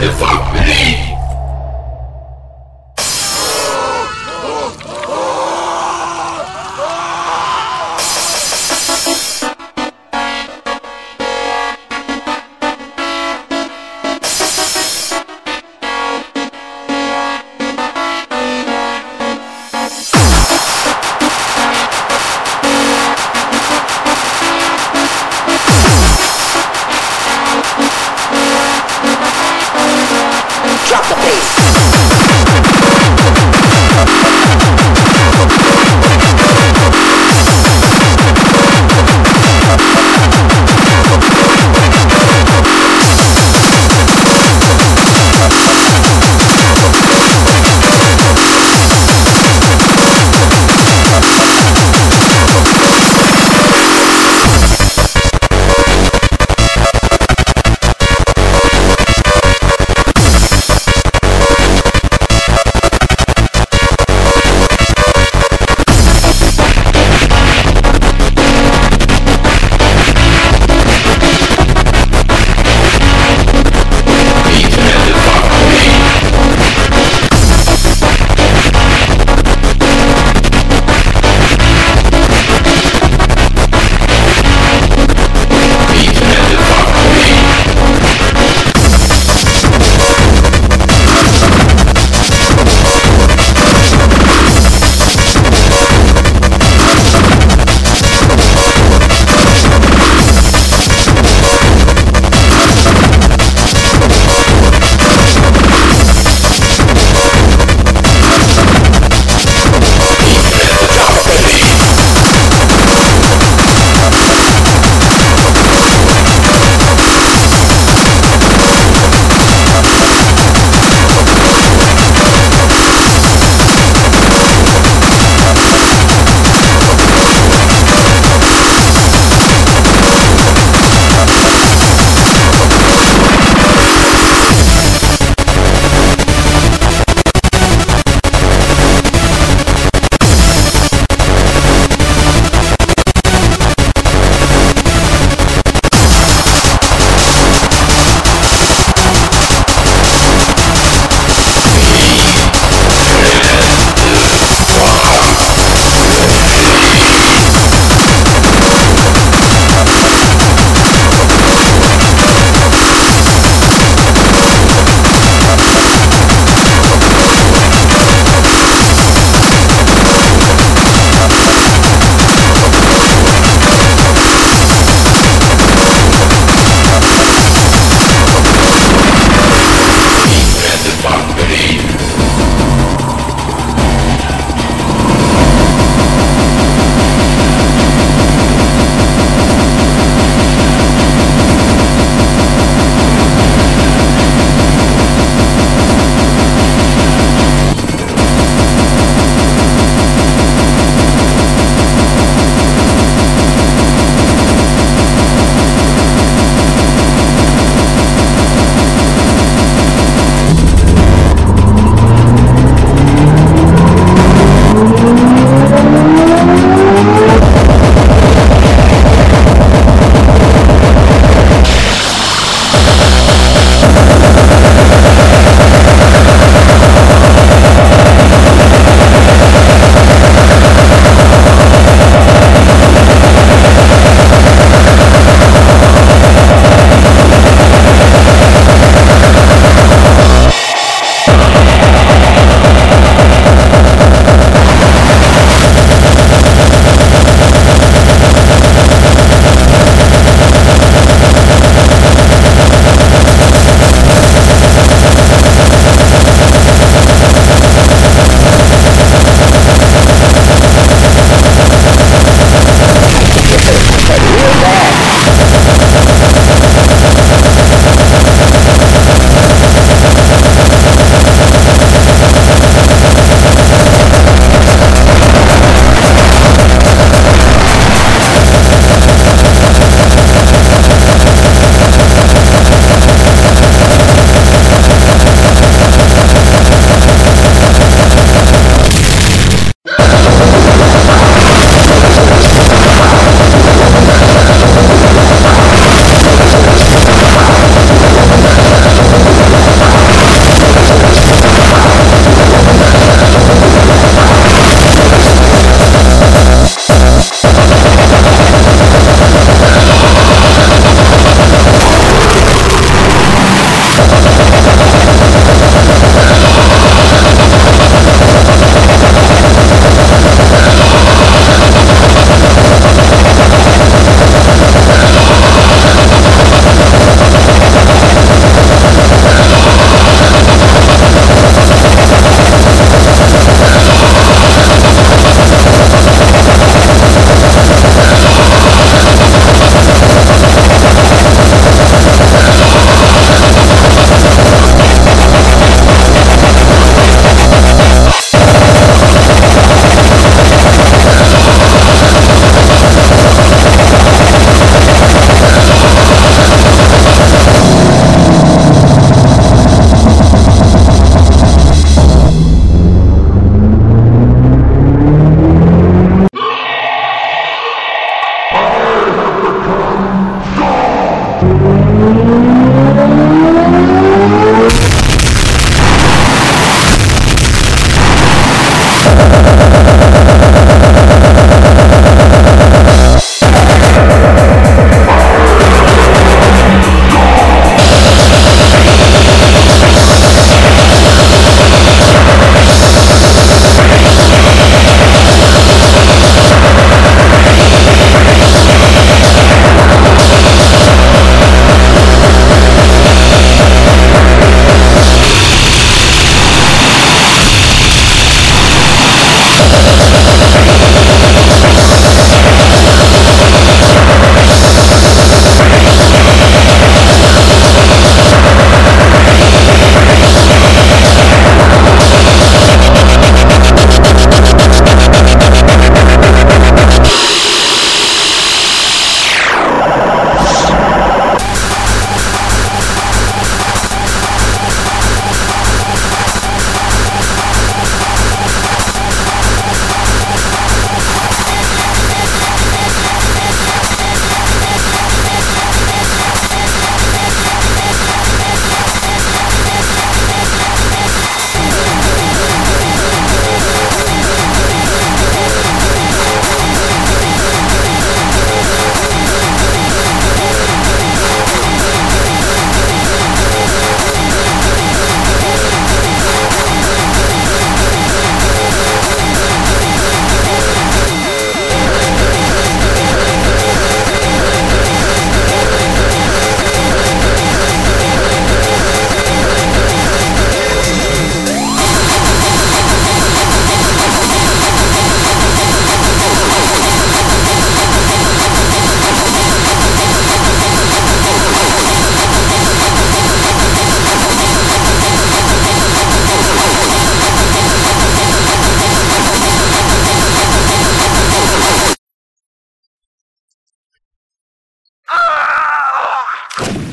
What the fuck, man? Drop.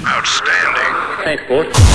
Outstanding. Thanks, boss.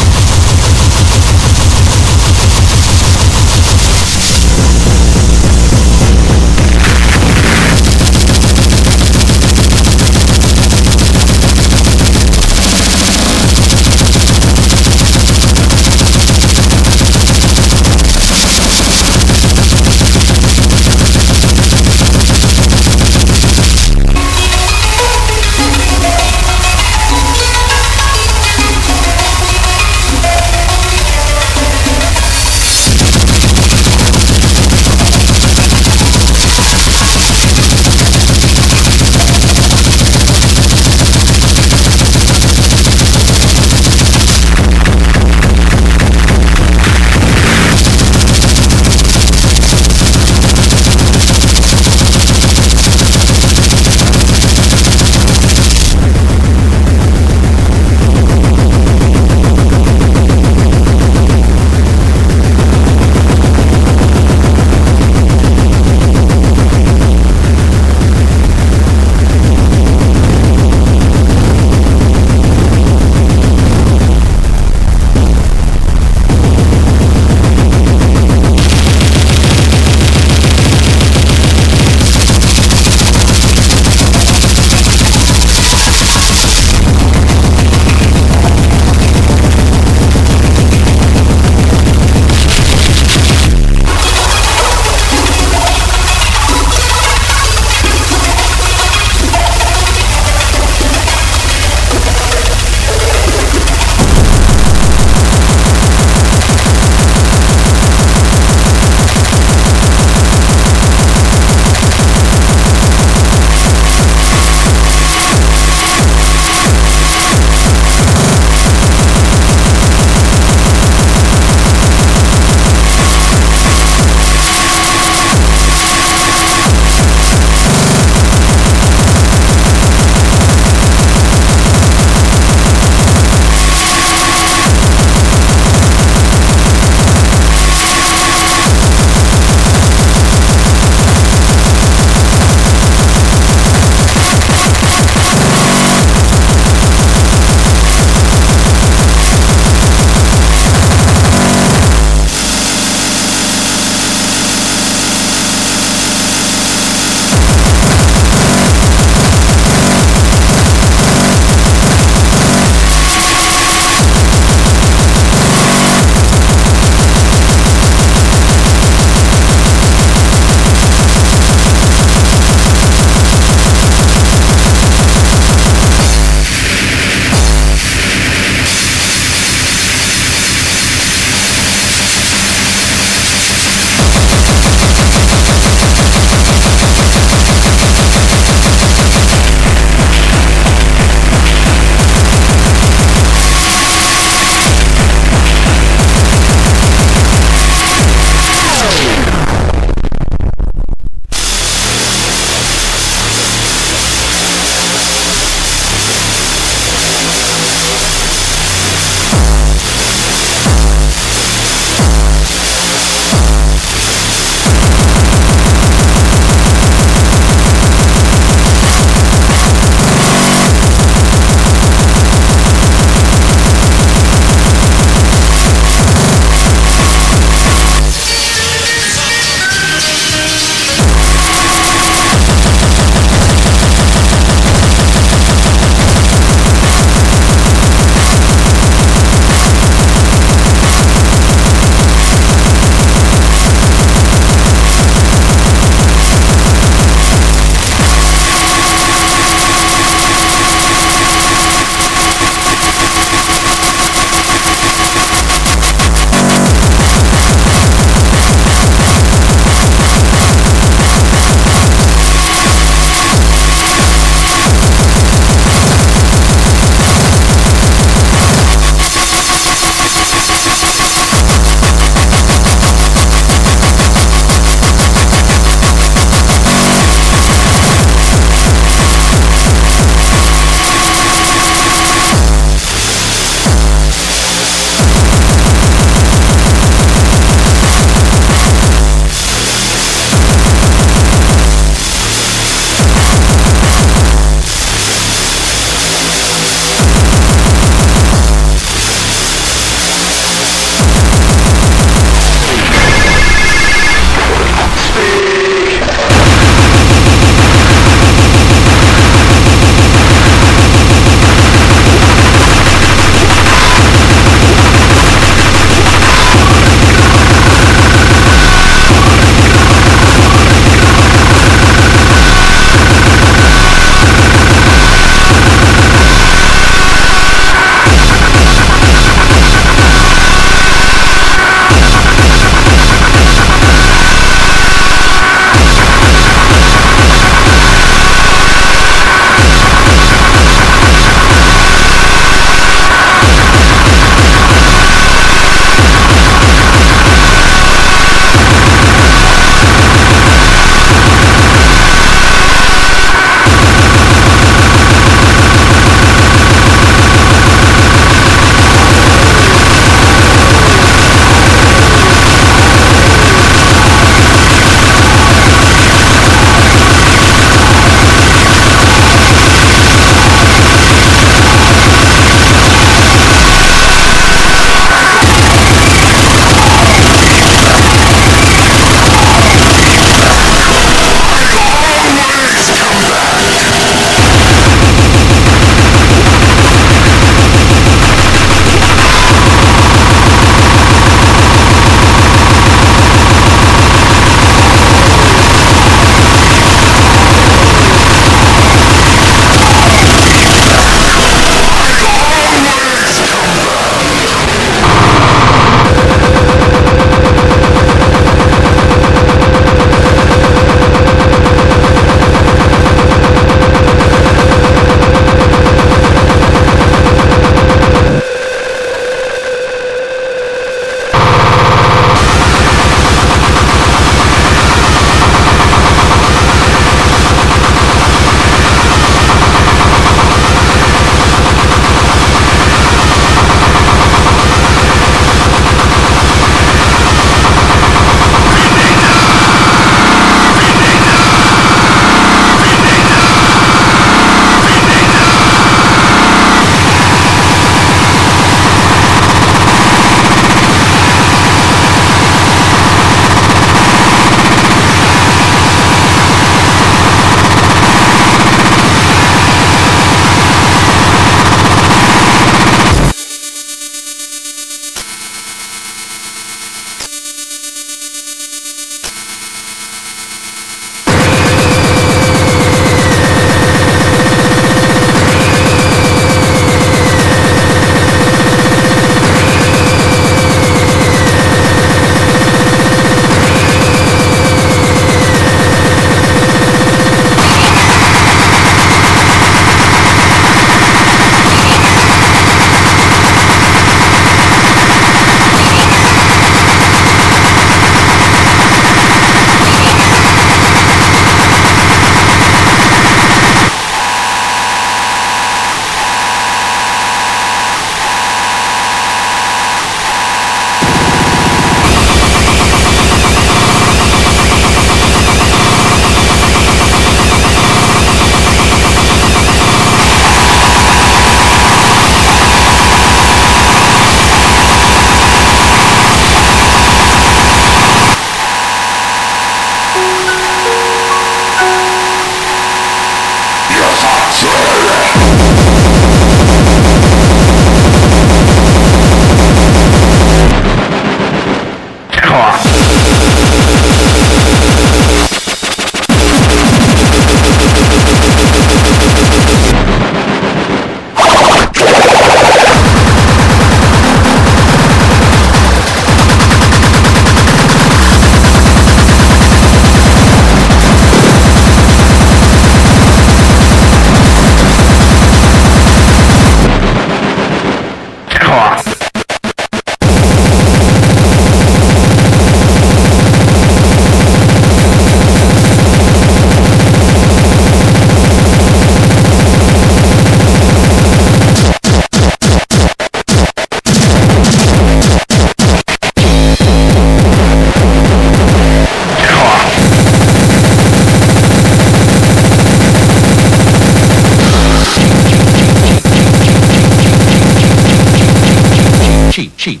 Cheap.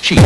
Cheap.